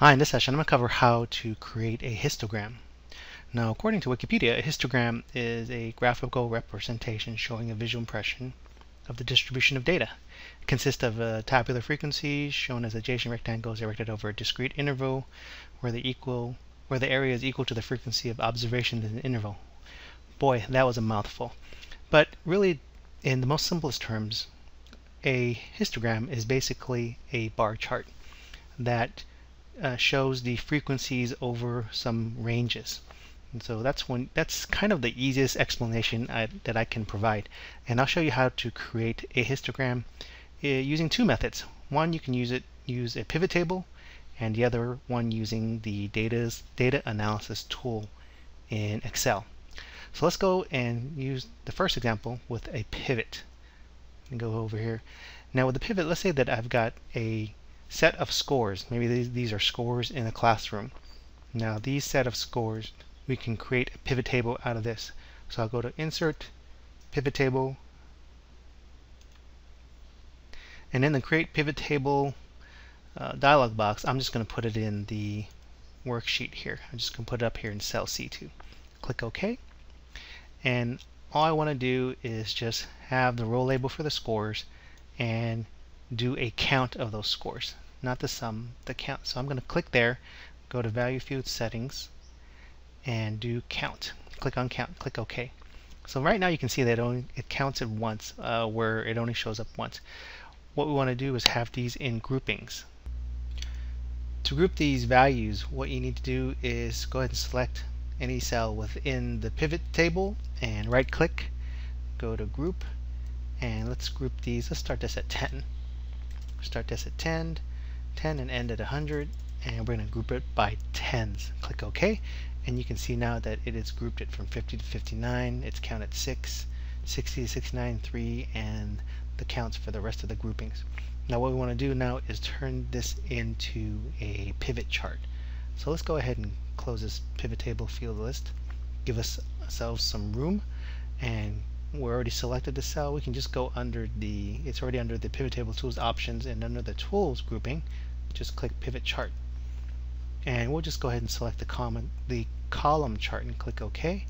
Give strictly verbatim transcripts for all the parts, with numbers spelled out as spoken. Hi, in this session I'm going to cover how to create a histogram. Now, according to Wikipedia, a histogram is a graphical representation showing a visual impression of the distribution of data. It consists of a tabular frequency shown as adjacent rectangles erected over a discrete interval where the equal where the area is equal to the frequency of observation in an interval. Boy, that was a mouthful. But really, in the most simplest terms, a histogram is basically a bar chart that Uh, shows the frequencies over some ranges, and so that's one that's kind of the easiest explanation I, that I can provide. And I'll show you how to create a histogram uh, using two methods. One, you can use it use a pivot table, and the other one using the data's data analysis tool in Excel. So let's go and use the first example with a pivot. And go over here. Now with the pivot, let's say that I've got a set of scores. Maybe these, these are scores in a classroom. Now these set of scores, we can create a pivot table out of this. So I'll go to Insert, Pivot Table, and in the Create Pivot Table uh, dialog box, I'm just going to put it in the worksheet here. I'm just going to put it up here in cell C two. Click OK, and all I want to do is just have the row label for the scores and do a count of those scores, not the sum, the count. So I'm going to click there, go to value field settings, and do count. Click on count, click OK. So right now you can see that it, only, it counts it once, uh, where it only shows up once. What we want to do is have these in groupings. To group these values, what you need to do is go ahead and select any cell within the pivot table and right click, go to group, and let's group these. Let's start this at ten. Start this at ten, ten, and end at one hundred, and we're going to group it by tens. Click OK, and you can see now that it is grouped it from fifty to fifty-nine, it's counted six, sixty to sixty-nine, three, and the counts for the rest of the groupings. Now what we want to do now is turn this into a pivot chart. So let's go ahead and close this pivot table field list, give us ourselves some room, and we're already selected the cell. We can just go under the, it's already under the pivot table tools options, and under the tools grouping, just click pivot chart. And we'll just go ahead and select the column, the column chart, and click OK.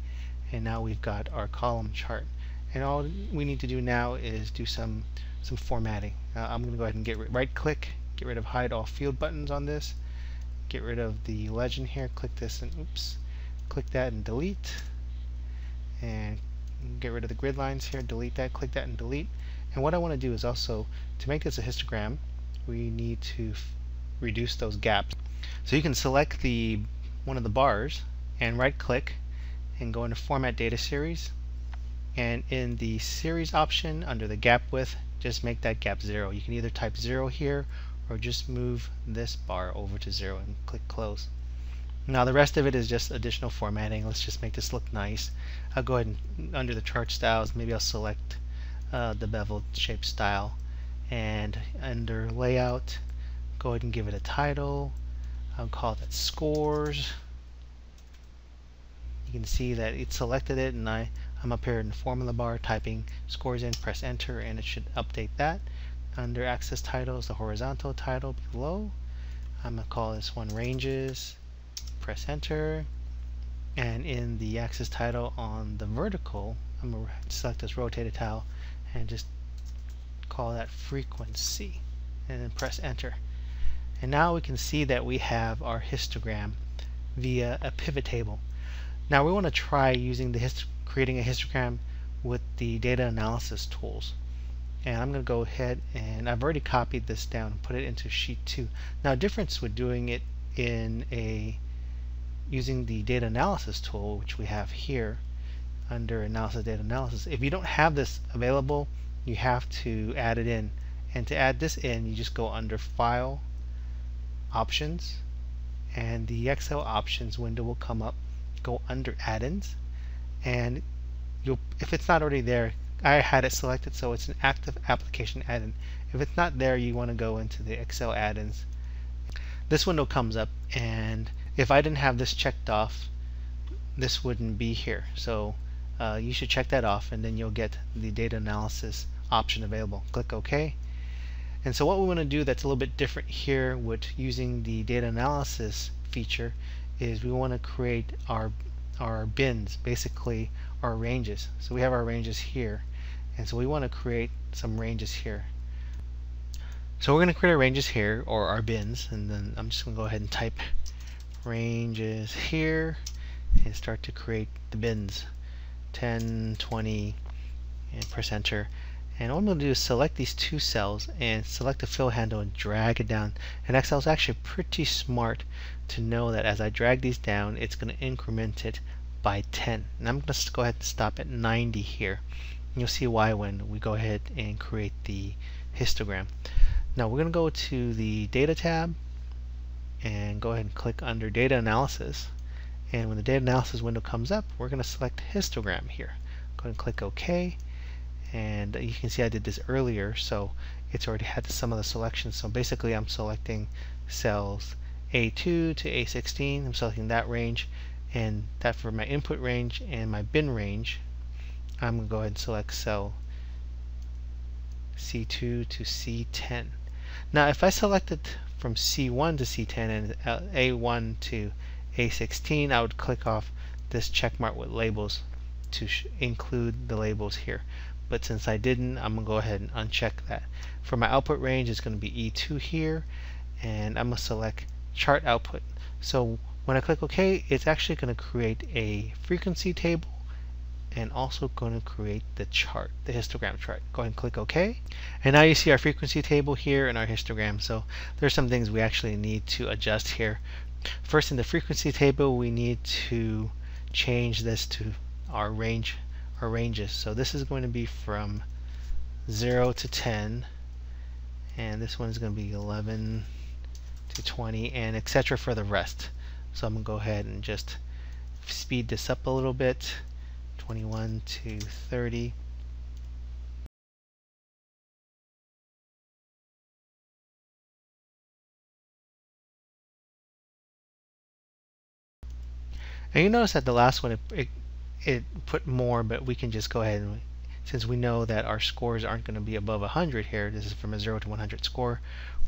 And now we've got our column chart. And all we need to do now is do some some formatting. Uh, I'm going to go ahead and get rid, right click, get rid of hide all field buttons on this. Get rid of the legend here. Click this and oops, click that and delete. And get rid of the grid lines here, delete that, click that and delete. And what I want to do is also, to make this a histogram, we need to reduce those gaps. So you can select the one of the bars and right click and go into Format Data Series, and in the series option under the gap width, just make that gap zero. You can either type zero here or just move this bar over to zero and click close. Now the rest of it is just additional formatting. Let's just make this look nice. I'll go ahead and under the chart styles, maybe I'll select uh, the beveled shape style, and under layout, go ahead and give it a title. I'll call that scores. You can see that it selected it, and I, I'm up here in the formula bar typing scores in, press enter, and it should update that. Under axis titles, the horizontal title below, I'm going to call this one ranges. Press enter, and in the axis title on the vertical, I'm going to select this rotated tile and just call that frequency, and then press enter. And now we can see that we have our histogram via a pivot table. Now we want to try using the hist creating a histogram with the data analysis tools. And I'm going to go ahead, and I've already copied this down and put it into sheet two. Now, difference with doing it in a using the data analysis tool, which we have here under analysis, data analysis. If you don't have this available, you have to add it in. And to add this in, you just go under File, Options, and the Excel Options window will come up. Go under Add-ins, and you'll, if it's not already there, I had it selected, so it's an active application add-in. If it's not there, you want to go into the Excel add-ins. This window comes up, and if I didn't have this checked off, this wouldn't be here. So uh, you should check that off, and then you'll get the data analysis option available. Click OK. And so what we want to do that's a little bit different here with using the data analysis feature is we want to create our our bins, basically our ranges. So we have our ranges here, and so we want to create some ranges here. So we're going to create our ranges here, or our bins, and then I'm just going to go ahead and type ranges here and start to create the bins. ten, twenty, and press enter. And all I'm going to do is select these two cells and select the fill handle and drag it down. And Excel is actually pretty smart to know that as I drag these down, it's going to increment it by ten. And I'm going to go ahead and stop at ninety here. And you'll see why when we go ahead and create the histogram. Now we're going to go to the Data tab and go ahead and click under Data Analysis. And when the Data Analysis window comes up, we're going to select histogram here. Go ahead and click OK. And you can see I did this earlier, so it's already had some of the selections. So basically I'm selecting cells A two to A sixteen. I'm selecting that range, and that for my input range and my bin range. I'm going to go ahead and select cell C two to C ten. Now if I selected from C one to C ten and A one to A sixteen, I would click off this check mark with labels to sh include the labels here. But since I didn't, I'm going to go ahead and uncheck that. For my output range, it's going to be E two here, and I'm going to select chart output. So when I click OK, it's actually going to create a frequency table and also going to create the chart, the histogram chart. Go ahead and click OK. And now you see our frequency table here and our histogram. So there's some things we actually need to adjust here. First, in the frequency table, we need to change this to our range. Our ranges. So this is going to be from zero to ten, and this one is going to be eleven to twenty, and et cetera for the rest. So I'm going to go ahead and just speed this up a little bit, twenty-one to thirty. And you notice that the last one, it, it it put more, but we can just go ahead and, since we know that our scores aren't going to be above one hundred here, this is from a zero to one hundred score,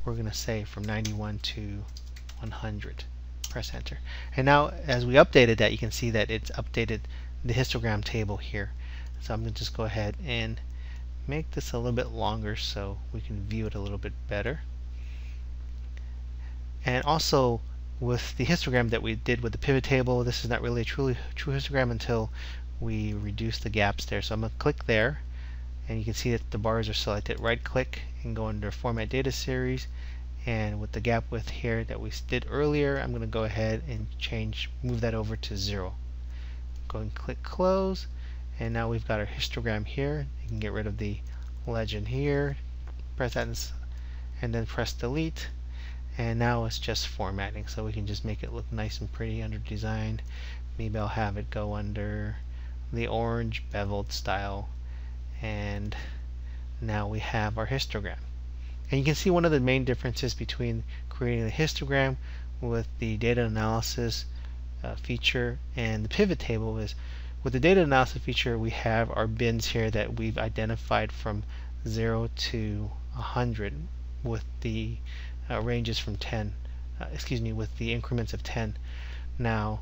we're going to say from ninety-one to one hundred. Press enter. And now as we updated that, you can see that it's updated the histogram table here. So I'm going to just go ahead and make this a little bit longer so we can view it a little bit better. And also, with the histogram that we did with the pivot table, this is not really a truly true histogram until we reduce the gaps there. So I'm going to click there, and you can see that the bars are selected. Right click and go under Format Data Series, and with the gap width here that we did earlier, I'm going to go ahead and change, move that over to zero. Go and click Close, and now we've got our histogram here. You can get rid of the legend here, press that, and then press Delete. And now it's just formatting, so we can just make it look nice and pretty under design. Maybe I'll have it go under the orange beveled style, and now we have our histogram. And you can see one of the main differences between creating the histogram with the data analysis uh, feature and the pivot table is, with the data analysis feature, we have our bins here that we've identified from zero to one hundred with the Uh, ranges from ten, uh, excuse me, with the increments of ten. Now,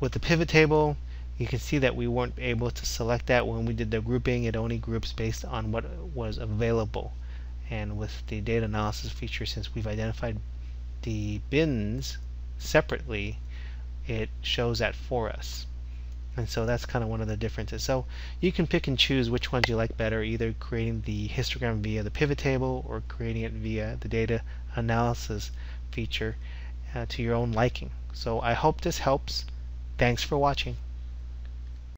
with the pivot table, you can see that we weren't able to select that when we did the grouping. It only groups based on what was available. And with the data analysis feature, since we've identified the bins separately, it shows that for us. And so that's kind of one of the differences. So you can pick and choose which ones you like better, either creating the histogram via the pivot table or creating it via the data analysis feature uh, to your own liking. So I hope this helps. Thanks for watching.